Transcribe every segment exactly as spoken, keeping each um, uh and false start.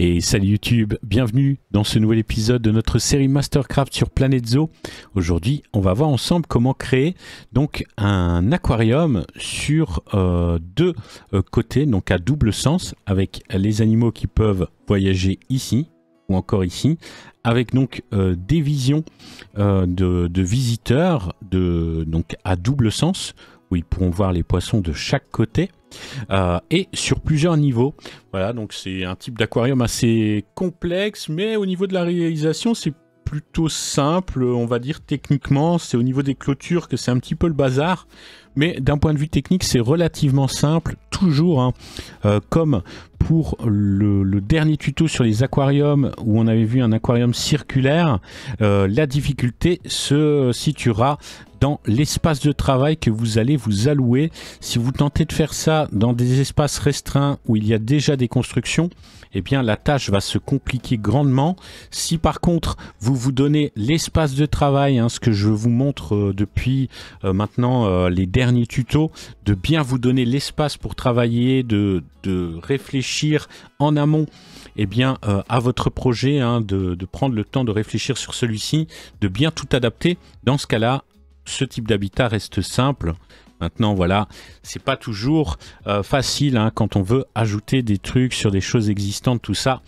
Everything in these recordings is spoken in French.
Et salut YouTube, bienvenue dans ce nouvel épisode de notre série Mastercraft sur Planet Zoo. Aujourd'hui, on va voir ensemble comment créer donc un aquarium sur euh, deux euh, côtés, donc à double sens, avec les animaux qui peuvent voyager ici ou encore ici, avec donc euh, des visions euh, de, de visiteurs de, donc à double sens, où ils pourront voir les poissons de chaque côté. Euh, et sur plusieurs niveaux. Voilà, donc c'est un type d'aquarium assez complexe, mais au niveau de la réalisation c'est plutôt simple, on va dire techniquement. C'est au niveau des clôtures que c'est un petit peu le bazar, mais d'un point de vue technique c'est relativement simple, toujours hein, euh, comme pour le, le dernier tuto sur les aquariums où on avait vu un aquarium circulaire. Euh, la difficulté se situera dans l'espace de travail que vous allez vous allouer. Si vous tentez de faire ça dans des espaces restreints où il y a déjà des constructions, eh bien la tâche va se compliquer grandement. Si par contre vous vous donnez l'espace de travail, hein, ce que je vous montre euh, depuis euh, maintenant euh, les derniers tutos, de bien vous donner l'espace pour travailler, de, de réfléchir en amont eh bien, euh, à votre projet, hein, de, de prendre le temps de réfléchir sur celui-ci, de bien tout adapter. Dans ce cas-là, ce type d'habitat reste simple. Maintenant, voilà, c'est pas toujours euh, facile hein, quand on veut ajouter des trucs sur des choses existantes, tout ça,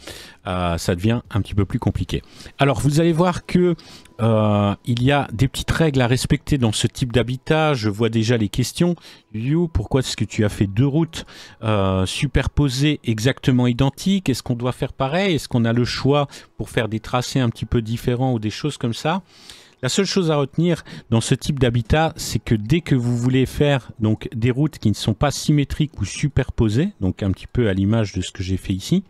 euh, ça devient un petit peu plus compliqué. Alors, vous allez voir que euh, il y a des petites règles à respecter dans ce type d'habitat. Je vois déjà les questions. YouYou, pourquoi est-ce que tu as fait deux routes euh, superposées exactement identiques? Est-ce qu'on doit faire pareil? Est-ce qu'on a le choix pour faire des tracés un petit peu différents ou des choses comme ça? La seule chose à retenir dans ce type d'habitat, c'est que dès que vous voulez faire donc des routes qui ne sont pas symétriques ou superposées, donc un petit peu à l'image de ce que j'ai fait ici,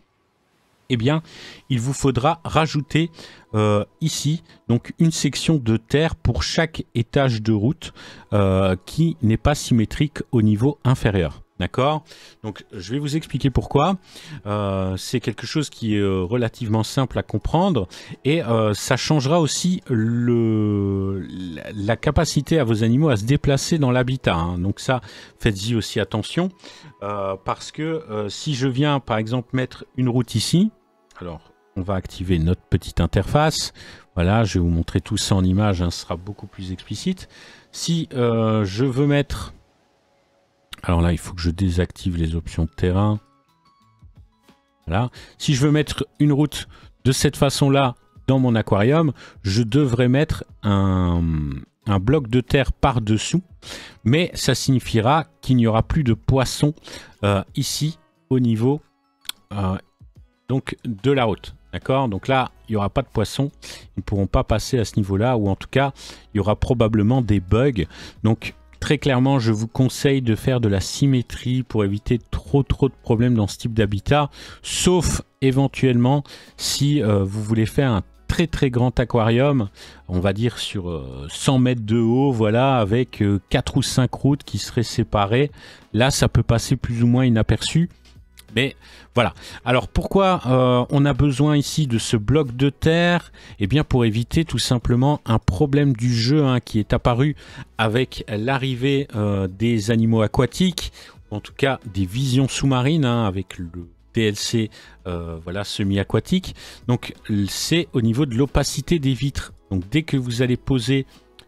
eh bien, il vous faudra rajouter euh, ici donc une section de terre pour chaque étage de route euh, qui n'est pas symétrique au niveau inférieur. D'accord? Donc, je vais vous expliquer pourquoi. Euh, c'est quelque chose qui est relativement simple à comprendre et euh, ça changera aussi le, la capacité à vos animaux à se déplacer dans l'habitat. Hein. Donc ça, faites-y aussi attention euh, parce que euh, si je viens, par exemple, mettre une route ici, alors on va activer notre petite interface. Voilà, je vais vous montrer tout ça en image, hein, ce sera beaucoup plus explicite. Si euh, je veux mettre... Alors là, il faut que je désactive les options de terrain. Voilà. Si je veux mettre une route de cette façon-là dans mon aquarium, je devrais mettre un, un bloc de terre par-dessous. Mais ça signifiera qu'il n'y aura plus de poissons euh, ici au niveau euh, donc de la route. D'accord? Donc là, il n'y aura pas de poissons. Ils ne pourront pas passer à ce niveau-là. Ou en tout cas, il y aura probablement des bugs. Donc... Très clairement, je vous conseille de faire de la symétrie pour éviter trop trop de problèmes dans ce type d'habitat, sauf éventuellement si euh, vous voulez faire un très très grand aquarium, on va dire sur euh, cent mètres de haut, voilà, avec euh, quatre ou cinq routes qui seraient séparées. Là, ça peut passer plus ou moins inaperçu. Mais voilà. Alors pourquoi euh, on a besoin ici de ce bloc de terre? Eh bien pour éviter tout simplement un problème du jeu hein, qui est apparu avec l'arrivée euh, des animaux aquatiques, ou en tout cas des visions sous-marines hein, avec le D L C euh, voilà, semi-aquatique. Donc c'est au niveau de l'opacité des vitres. Donc dès que vous allez poser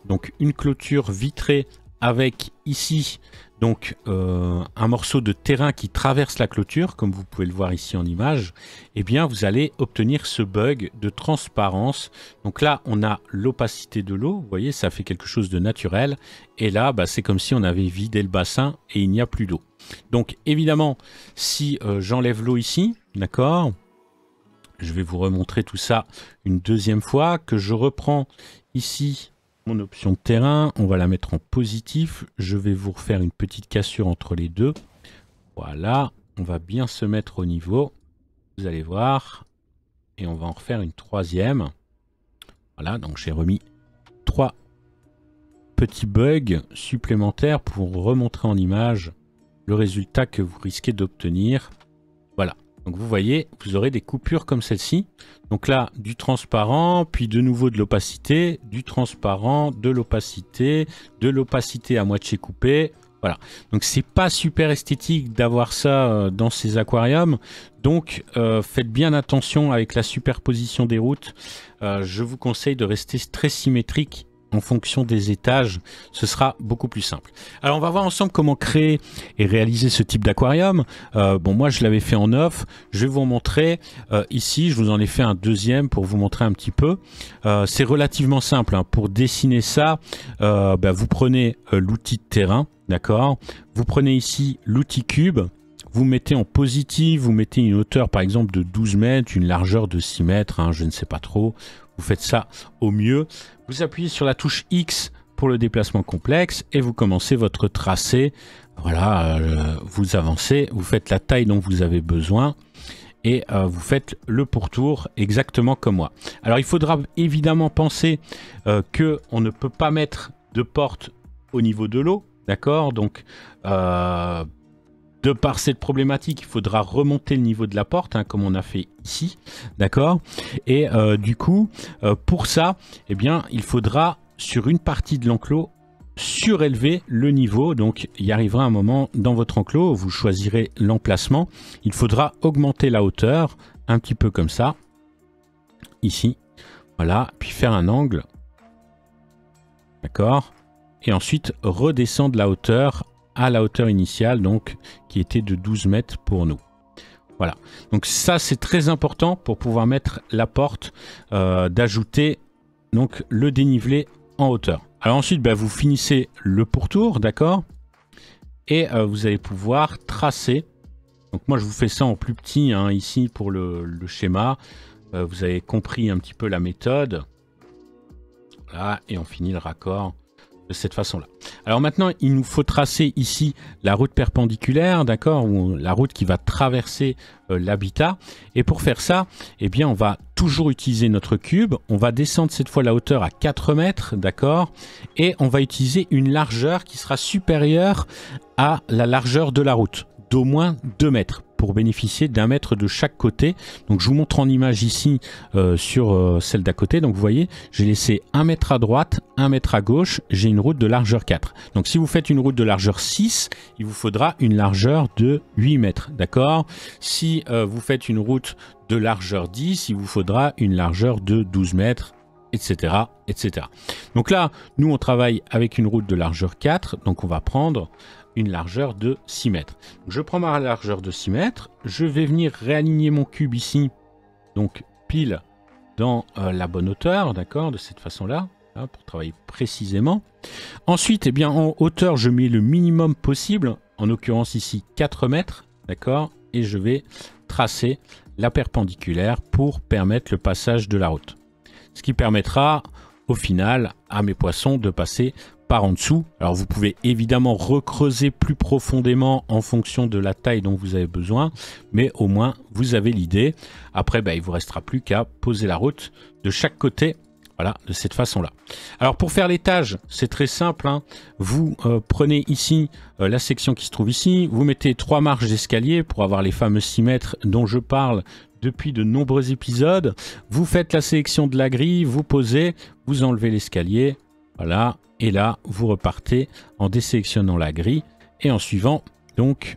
donc, une clôture vitrée avec ici... Donc euh, un morceau de terrain qui traverse la clôture, comme vous pouvez le voir ici en image, eh bien vous allez obtenir ce bug de transparence. Donc là, on a l'opacité de l'eau, vous voyez, ça fait quelque chose de naturel. Et là, bah, c'est comme si on avait vidé le bassin et il n'y a plus d'eau. Donc évidemment, si euh, j'enlève l'eau ici, d'accord, je vais vous remontrer tout ça une deuxième fois, que je reprends ici... Mon option de terrain, on va la mettre en positif. Je vais vous refaire une petite cassure entre les deux. Voilà, on va bien se mettre au niveau. Vous allez voir. Et on va en refaire une troisième. Voilà, donc j'ai remis trois petits bugs supplémentaires pour remontrer en image le résultat que vous risquez d'obtenir. Voilà. Donc vous voyez, vous aurez des coupures comme celle-ci. Donc là, du transparent, puis de nouveau de l'opacité, du transparent, de l'opacité, de l'opacité à moitié coupée, Voilà. Donc c'est pas super esthétique d'avoir ça euh, dans ces aquariums. Donc euh, faites bien attention avec la superposition des routes. Euh, je vous conseille de rester très symétrique en fonction des étages. Ce sera beaucoup plus simple. Alors on va voir ensemble comment créer et réaliser ce type d'aquarium. Euh, bon, moi je l'avais fait en neuf. Je vais vous montrer euh, ici. Je vous en ai fait un deuxième pour vous montrer un petit peu. Euh, c'est relativement simple, hein. Pour dessiner ça, euh, bah, vous prenez euh, l'outil de terrain. D'accord. Vous prenez ici l'outil cube, vous mettez en positif, vous mettez une hauteur par exemple de douze mètres, une largeur de six mètres, hein, je ne sais pas trop. Vous faites ça au mieux. Vous appuyez sur la touche X pour le déplacement complexe et vous commencez votre tracé. Voilà, euh, vous avancez, vous faites la taille dont vous avez besoin. Et euh, vous faites le pourtour exactement comme moi. Alors il faudra évidemment penser euh, qu'on ne peut pas mettre de porte au niveau de l'eau. D'accord, donc euh, de par cette problématique, il faudra remonter le niveau de la porte, hein, comme on a fait ici, d'accord. Et euh, du coup, euh, pour ça, eh bien, il faudra sur une partie de l'enclos surélever le niveau. Donc, il arrivera un moment dans votre enclos, vous choisirez l'emplacement. Il faudra augmenter la hauteur, un petit peu comme ça, ici, voilà, puis faire un angle, d'accord. Et ensuite redescendre la hauteur à la hauteur initiale, donc qui était de douze mètres pour nous. Voilà, donc ça c'est très important pour pouvoir mettre la porte, euh, d'ajouter donc le dénivelé en hauteur. Alors ensuite, bah, vous finissez le pourtour, d'accord, et euh, vous allez pouvoir tracer. Donc moi je vous fais ça en plus petit, hein, ici pour le, le schéma. Euh, vous avez compris un petit peu la méthode. Voilà, et on finit le raccord de cette façon-là. Alors maintenant, il nous faut tracer ici la route perpendiculaire, d'accord, ou la route qui va traverser euh, l'habitat. Et pour faire ça, eh bien, on va toujours utiliser notre cube. On va descendre cette fois la hauteur à quatre mètres, d'accord, et on va utiliser une largeur qui sera supérieure à la largeur de la route, d'au moins deux mètres, pour bénéficier d'un mètre de chaque côté. Donc je vous montre en image ici euh, sur euh, celle d'à côté. Donc vous voyez, j'ai laissé un mètre à droite, un mètre à gauche, j'ai une route de largeur quatre. Donc si vous faites une route de largeur six, il vous faudra une largeur de huit mètres, d'accord. Si euh, vous faites une route de largeur dix, il vous faudra une largeur de douze mètres, etc, etc. Donc là, nous on travaille avec une route de largeur quatre, donc on va prendre une largeur de six mètres. Je prends ma largeur de six mètres, je vais venir réaligner mon cube ici, donc pile dans euh, la bonne hauteur, d'accord, de cette façon-là, hein, pour travailler précisément. Ensuite, eh bien, en hauteur, je mets le minimum possible, en l'occurrence ici quatre mètres, d'accord, et je vais tracer la perpendiculaire pour permettre le passage de la route. Ce qui permettra au final à mes poissons de passer par en dessous. Alors vous pouvez évidemment recreuser plus profondément en fonction de la taille dont vous avez besoin, mais au moins vous avez l'idée. Après, bah, il vous restera plus qu'à poser la route de chaque côté, voilà, de cette façon-là. Alors pour faire l'étage, c'est très simple, hein. Vous euh, prenez ici euh, la section qui se trouve ici, vous mettez trois marches d'escalier pour avoir les fameux six mètres dont je parle depuis de nombreux épisodes. Vous faites la sélection de la grille, vous posez, vous enlevez l'escalier, voilà, et là vous repartez en désélectionnant la grille et en suivant donc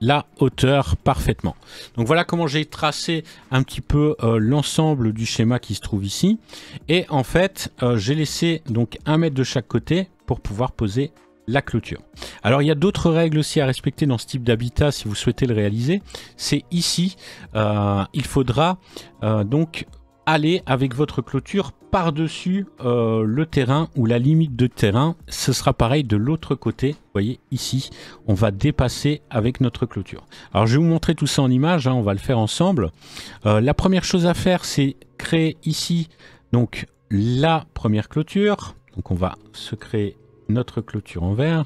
la hauteur parfaitement. Donc voilà comment j'ai tracé un petit peu euh, l'ensemble du schéma qui se trouve ici, et en fait euh, j'ai laissé donc un mètre de chaque côté pour pouvoir poser la clôture. Alors il y a d'autres règles aussi à respecter dans ce type d'habitat si vous souhaitez le réaliser. C'est ici, euh, il faudra euh, donc aller avec votre clôture par-dessus euh, le terrain ou la limite de terrain. Ce sera pareil de l'autre côté. Vous voyez ici, on va dépasser avec notre clôture. Alors je vais vous montrer tout ça en image, hein, on va le faire ensemble. Euh, la première chose à faire, c'est créer ici donc la première clôture. Donc on va se créer notre clôture en vert.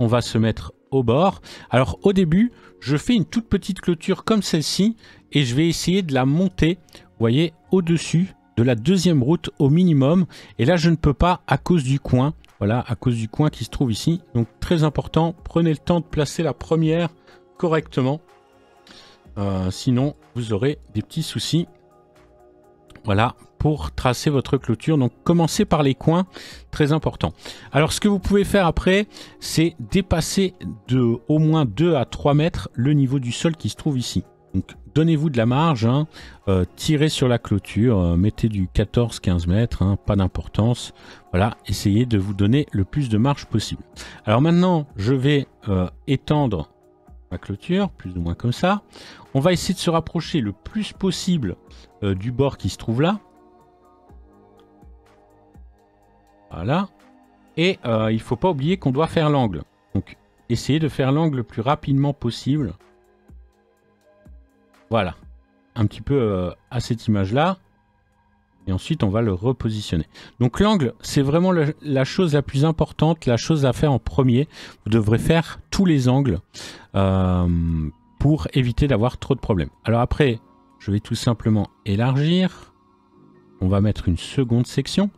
On va se mettre au bord. Alors au début, je fais une toute petite clôture comme celle-ci et je vais essayer de la monter, vous voyez, au-dessus de la deuxième route au minimum. Et là, je ne peux pas à cause du coin. Voilà, à cause du coin qui se trouve ici. Donc très important, prenez le temps de placer la première correctement. Euh, sinon, vous aurez des petits soucis. Voilà, pour tracer votre clôture. Donc commencez par les coins, très important. Alors ce que vous pouvez faire après, c'est dépasser de au moins deux à trois mètres le niveau du sol qui se trouve ici. Donc donnez-vous de la marge, hein, euh, tirez sur la clôture, euh, mettez du quatorze quinze mètres, hein, pas d'importance. Voilà, essayez de vous donner le plus de marge possible. Alors maintenant, je vais euh, étendre ma clôture, plus ou moins comme ça. On va essayer de se rapprocher le plus possible euh, du bord qui se trouve là. Voilà. Et euh, il ne faut pas oublier qu'on doit faire l'angle. Donc essayez de faire l'angle le plus rapidement possible. Voilà, un petit peu euh, à cette image-là. Et ensuite, on va le repositionner. Donc l'angle, c'est vraiment le, la chose la plus importante, la chose à faire en premier. Vous devrez faire tous les angles euh, pour éviter d'avoir trop de problèmes. Alors après, je vais tout simplement élargir. On va mettre une seconde section.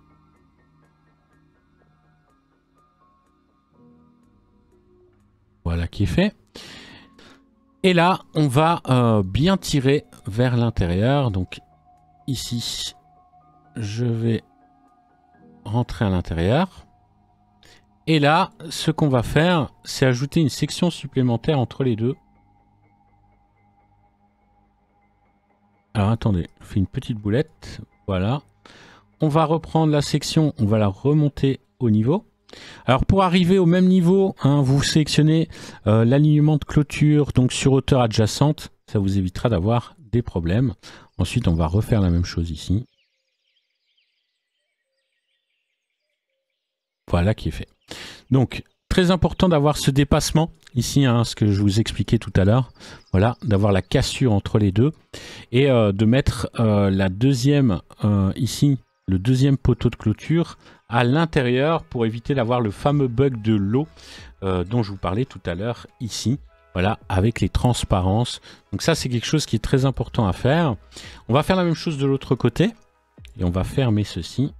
Voilà qui est fait. Et là, on va euh, bien tirer vers l'intérieur. Donc ici, je vais rentrer à l'intérieur. Et là, ce qu'on va faire, c'est ajouter une section supplémentaire entre les deux. Alors attendez, je fais une petite boulette. Voilà. On va reprendre la section, on va la remonter au niveau. Alors pour arriver au même niveau, hein, vous sélectionnez euh, l'alignement de clôture donc sur hauteur adjacente, ça vous évitera d'avoir des problèmes. Ensuite on va refaire la même chose ici. Voilà qui est fait. Donc très important d'avoir ce dépassement ici, hein, ce que je vous expliquais tout à l'heure. Voilà, d'avoir la cassure entre les deux et euh, de mettre euh, la deuxième euh, ici. Le deuxième poteau de clôture à l'intérieur pour éviter d'avoir le fameux bug de l'eau euh, dont je vous parlais tout à l'heure ici. Voilà, avec les transparences. Donc ça, c'est quelque chose qui est très important à faire. On va faire la même chose de l'autre côté et on va fermer ceci.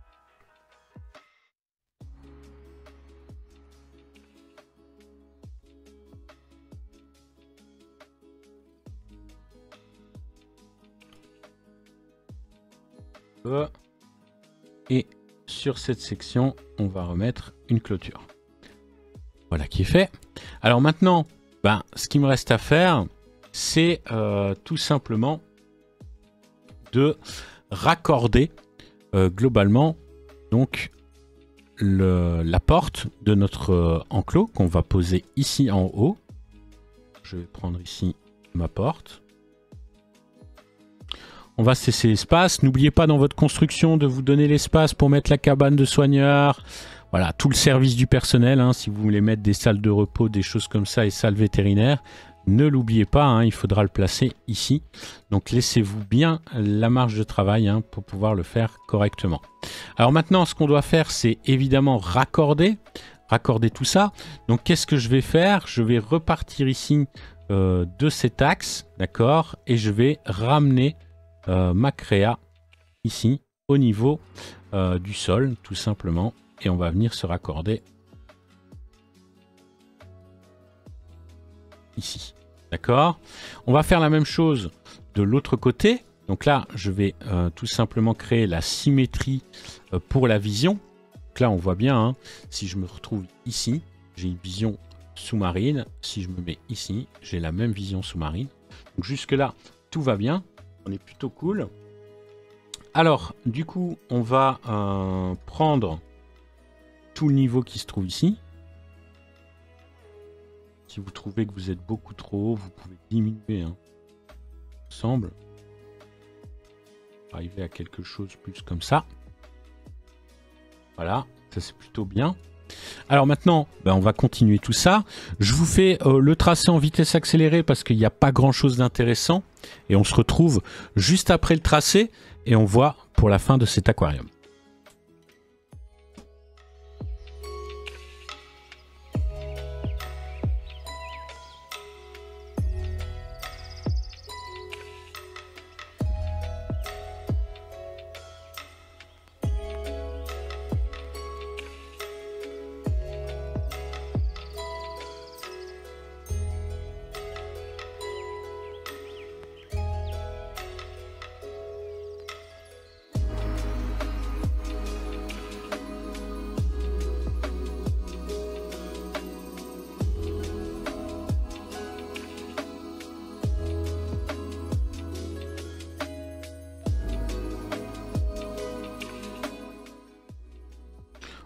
Euh. Et sur cette section, on va remettre une clôture. Voilà qui est fait. Alors maintenant, ben, ce qui me reste à faire, c'est euh, tout simplement de raccorder euh, globalement donc, le, la porte de notre euh, enclos qu'on va poser ici en haut. Je vais prendre ici ma porte. On va se laisser l'espace. N'oubliez pas dans votre construction de vous donner l'espace pour mettre la cabane de soigneurs. Voilà, tout le service du personnel. Hein, si vous voulez mettre des salles de repos, des choses comme ça et salles vétérinaires, ne l'oubliez pas, hein, il faudra le placer ici. Donc laissez-vous bien la marge de travail, hein, pour pouvoir le faire correctement. Alors maintenant, ce qu'on doit faire, c'est évidemment raccorder. Raccorder tout ça. Donc qu'est-ce que je vais faire? Je vais repartir ici euh, de cet axe, d'accord? Et je vais ramener... Euh, ma créa ici au niveau euh, du sol tout simplement et on va venir se raccorder ici, d'accord? On va faire la même chose de l'autre côté. Donc là je vais euh, tout simplement créer la symétrie euh, pour la vision. Donc là on voit bien, hein, si je me retrouve ici j'ai une vision sous-marine, si je me mets ici j'ai la même vision sous-marine. Donc jusque là tout va bien. On est plutôt cool. Alors, du coup, on va euh, prendre tout le niveau qui se trouve ici. Si vous trouvez que vous êtes beaucoup trop haut, vous pouvez diminuer, hein, ensemble. Arriver à quelque chose plus comme ça. Voilà, ça c'est plutôt bien. Alors maintenant, ben on va continuer tout ça. Je vous fais euh, le tracé en vitesse accélérée parce qu'il n'y a pas grand chose d'intéressant. Et on se retrouve juste après le tracé et on voit pour la fin de cet aquarium.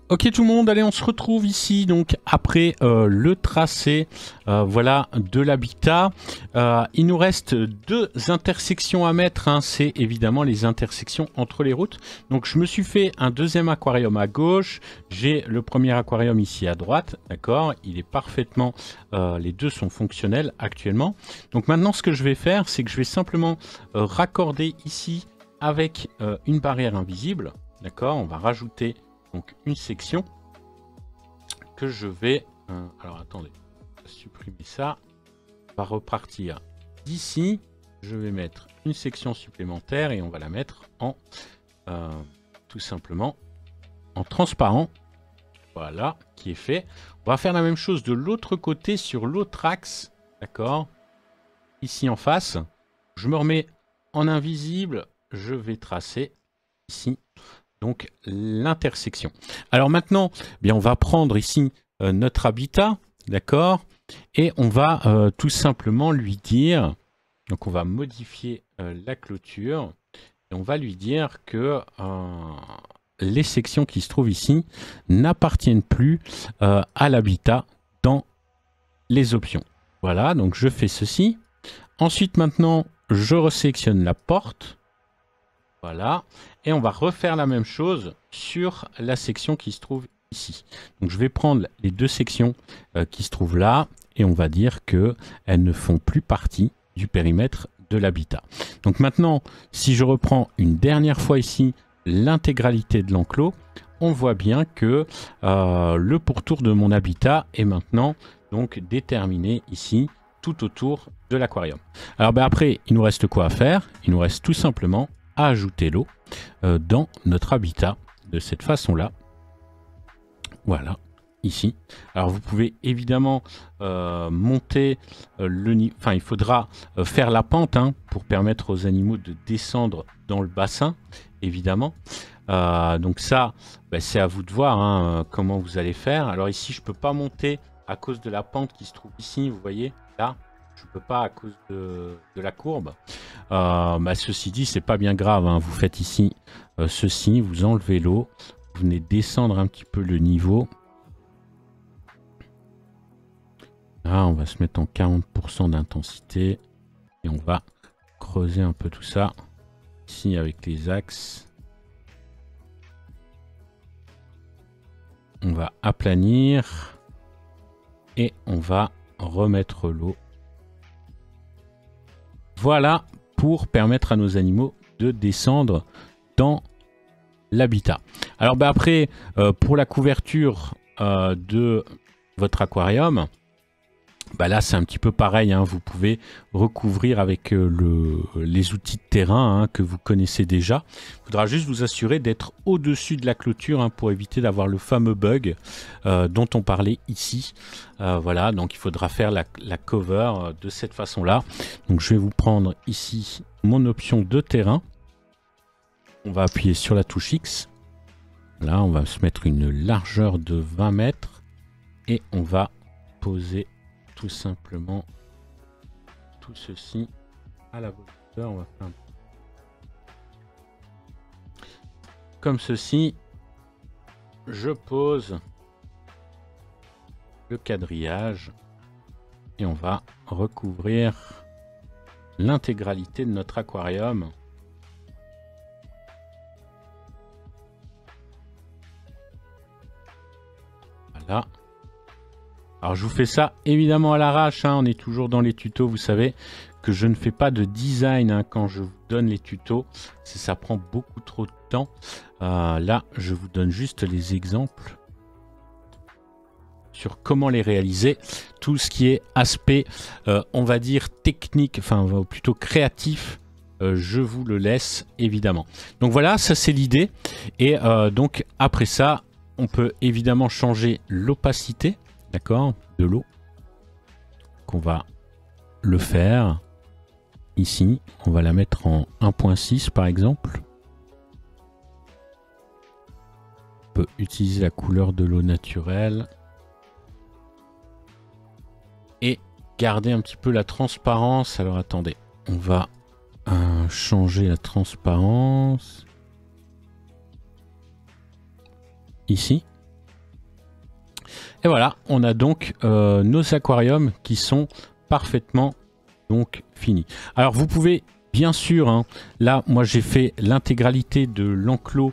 Ok tout le monde, allez on se retrouve ici donc après euh, le tracé euh, voilà, de l'habitat. Euh, il nous reste deux intersections à mettre, hein. C'est évidemment les intersections entre les routes. Donc je me suis fait un deuxième aquarium à gauche, j'ai le premier aquarium ici à droite, d'accord, il est parfaitement, euh, les deux sont fonctionnels actuellement. Donc maintenant ce que je vais faire c'est que je vais simplement euh, raccorder ici avec euh, une barrière invisible, d'accord, on va rajouter... Donc une section que je vais... Euh, alors attendez, je vais supprimer ça. On va repartir d'ici. Je vais mettre une section supplémentaire et on va la mettre en euh, tout simplement en transparent. Voilà, qui est fait. On va faire la même chose de l'autre côté sur l'autre axe. D'accord. Ici en face. Je me remets en invisible. Je vais tracer ici. Donc l'intersection. Alors maintenant, eh bien, on va prendre ici euh, notre habitat, d'accord, et on va euh, tout simplement lui dire, donc on va modifier euh, la clôture, et on va lui dire que euh, les sections qui se trouvent ici n'appartiennent plus euh, à l'habitat dans les options. Voilà, donc je fais ceci. Ensuite maintenant, je resélectionne la porte. Voilà, et on va refaire la même chose sur la section qui se trouve ici. Donc je vais prendre les deux sections euh, qui se trouvent là et on va dire qu'elles ne font plus partie du périmètre de l'habitat. Donc maintenant, si je reprends une dernière fois ici l'intégralité de l'enclos, on voit bien que euh, le pourtour de mon habitat est maintenant donc déterminé ici tout autour de l'aquarium. Alors ben après, il nous reste quoi à faire? Il nous reste tout simplement... à ajouter l'eau euh, dans notre habitat de cette façon là, voilà, ici. Alors vous pouvez évidemment euh, monter euh, le niveau, enfin il faudra euh, faire la pente, hein, pour permettre aux animaux de descendre dans le bassin évidemment. Euh, donc ça, bah, c'est à vous de voir, hein, euh, comment vous allez faire. Alors ici je peux pas monter à cause de la pente qui se trouve ici, vous voyez là. Je ne peux pas à cause de, de la courbe. Euh, bah ceci dit, c'est pas bien grave. Hein. Vous faites ici euh, ceci, vous enlevez l'eau, vous venez descendre un petit peu le niveau. Là, on va se mettre en quarante pour cent d'intensité et on va creuser un peu tout ça ici avec les axes. On va aplanir et on va remettre l'eau. Voilà, pour permettre à nos animaux de descendre dans l'habitat. Alors bah après, euh, pour la couverture euh, de votre aquarium, bah là c'est un petit peu pareil, hein, vous pouvez recouvrir avec euh, le, les outils de terrain, hein, que vous connaissez déjà. Il faudra juste vous assurer d'être au-dessus de la clôture, hein, pour éviter d'avoir le fameux bug euh, dont on parlait ici. Euh, voilà, donc il faudra faire la, la cover euh, de cette façon-là. Donc je vais vous prendre ici mon option de terrain. On va appuyer sur la touche X. Là, on va se mettre une largeur de vingt mètres et on va poser tout simplement tout ceci à la hauteur. On va faire un... comme ceci. Je pose le quadrillage et on va recouvrir l'intégralité de notre aquarium. Voilà. Alors je vous fais ça évidemment à l'arrache, hein, on est toujours dans les tutos, vous savez que je ne fais pas de design, hein, quand je vous donne les tutos, ça prend beaucoup trop de temps. Euh, là je vous donne juste les exemples sur comment les réaliser, tout ce qui est aspect, euh, on va dire technique, enfin plutôt créatif, euh, je vous le laisse évidemment. Donc voilà, ça c'est l'idée, et euh, donc après ça on peut évidemment changer l'opacité, d'accord, de l'eau, qu'on va le faire ici, on va la mettre en un point six par exemple. On peut utiliser la couleur de l'eau naturelle et garder un petit peu la transparence. Alors attendez, on va euh, changer la transparence ici. Et voilà, on a donc euh, nos aquariums qui sont parfaitement donc finis. Alors vous pouvez bien sûr, hein, là moi j'ai fait l'intégralité de l'enclos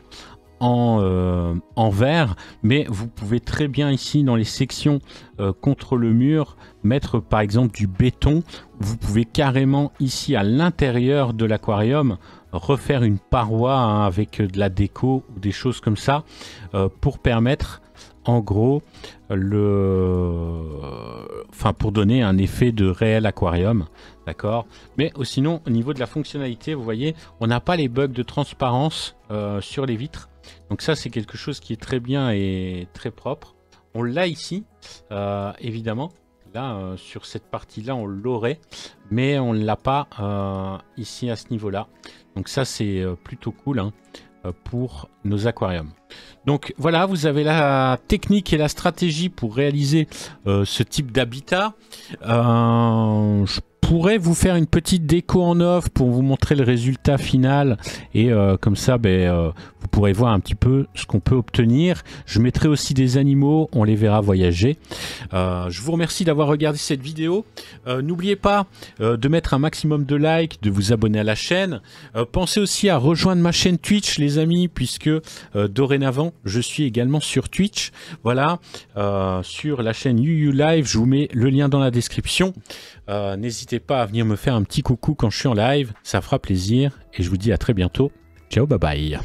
en, euh, en verre, mais vous pouvez très bien ici dans les sections euh, contre le mur mettre par exemple du béton. Vous pouvez carrément ici à l'intérieur de l'aquarium refaire une paroi, hein, avec de la déco ou des choses comme ça euh, pour permettre en gros le, enfin pour donner un effet de réel aquarium, d'accord. Mais oh, sinon au niveau de la fonctionnalité, vous voyez, on n'a pas les bugs de transparence euh, sur les vitres. Donc ça c'est quelque chose qui est très bien et très propre. On l'a ici, euh, évidemment. Là euh, sur cette partie là on l'aurait, mais on ne l'a pas euh, ici à ce niveau là. Donc ça c'est plutôt cool, hein, pour nos aquariums. Donc voilà, vous avez la technique et la stratégie pour réaliser euh, ce type d'habitat. Euh, je pourrais vous faire une petite déco en off pour vous montrer le résultat final et euh, comme ça ben, euh, vous pourrez voir un petit peu ce qu'on peut obtenir. Je mettrai aussi des animaux, on les verra voyager. Euh, je vous remercie d'avoir regardé cette vidéo. Euh, n'oubliez pas euh, de mettre un maximum de likes, de vous abonner à la chaîne. Euh, pensez aussi à rejoindre ma chaîne Twitch les amis, puisque euh, dorénavant je suis également sur Twitch. Voilà, euh, sur la chaîne YouYou Live, je vous mets le lien dans la description. Euh, n'hésitez pas à venir me faire un petit coucou quand je suis en live, ça fera plaisir et je vous dis à très bientôt. Ciao, bye bye.